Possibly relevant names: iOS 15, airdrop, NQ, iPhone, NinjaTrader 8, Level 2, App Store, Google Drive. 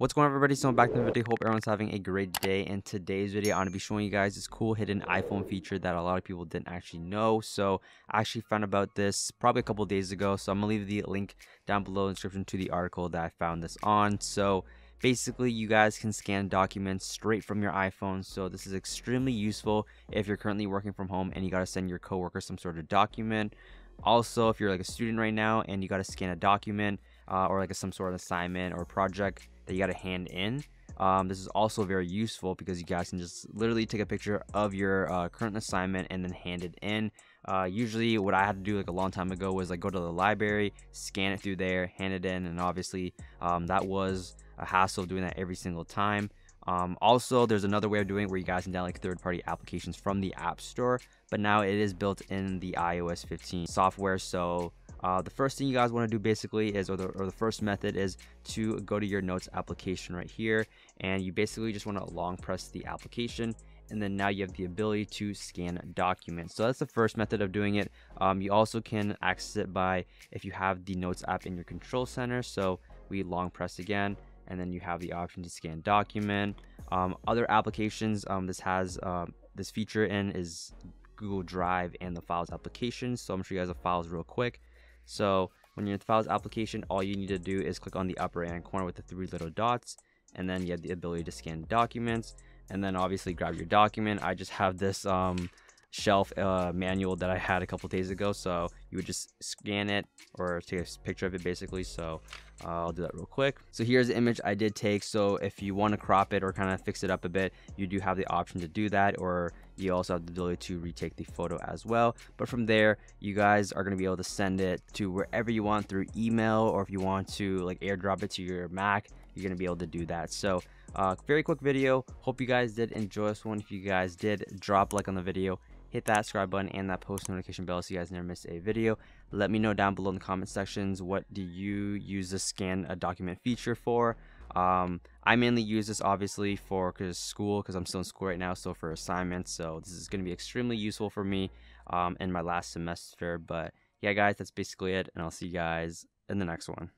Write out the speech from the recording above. What's going on, everybody? So I'm back to the video. Hope everyone's having a great day. In today's video, I'm going to be showing you guys this cool hidden iPhone feature that a lot of people didn't actually know. So I actually found about this probably a couple of days ago. So I'm going to leave the link down below in the description to the article that I found this on. So basically, you guys can scan documents straight from your iPhone. So this is extremely useful if you're currently working from home and you got to send your coworker some sort of document. Also, if you're like a student right now and you got to scan a document or like some sort of assignment or project that you got to hand in, this is also very useful because you guys can just literally take a picture of your current assignment and then hand it in. Usually what I had to do like a long time ago was like go to the library, scan it through there, hand it in, and obviously that was a hassle doing that every single time. Also, there's another way of doing it where you guys can download like third-party applications from the App Store, but now it is built in the iOS 15 software. So the first thing you guys want to do basically is, or the first method is to go to your notes application right here, and you basically just want to long press the application, and then now you have the ability to scan documents. So that's the first method of doing it. You also can access it by, if you have the notes app in your control center, so we long press again, and then you have the option to scan document. Other applications this has this feature in is Google Drive and the Files application. So I'm gonna show you guys the Files real quick. So when you're in the Files application, all you need to do is click on the upper right hand corner with the three little dots, and then you have the ability to scan documents, and then obviously grab your document. I just have this shelf manual that I had a couple days ago, so you would just scan it or take a picture of it basically. So I'll do that real quick. So here's the image I did take. So if you want to crop it or kind of fix it up a bit, you do have the option to do that, or you also have the ability to retake the photo as well. But from there, you guys are going to be able to send it to wherever you want through email, or if you want to like airdrop it to your Mac, you're going to be able to do that. So very quick video. Hope you guys did enjoy this one. If you guys did, drop a like on the video, hit that subscribe button and that post notification bell so you guys never miss a video. Let me know down below in the comment sections, what do you use the scan a document feature for? I mainly use this obviously for school, because I'm still in school right now, so for assignments. So this is going to be extremely useful for me in my last semester. But yeah, guys, that's basically it, and I'll see you guys in the next one.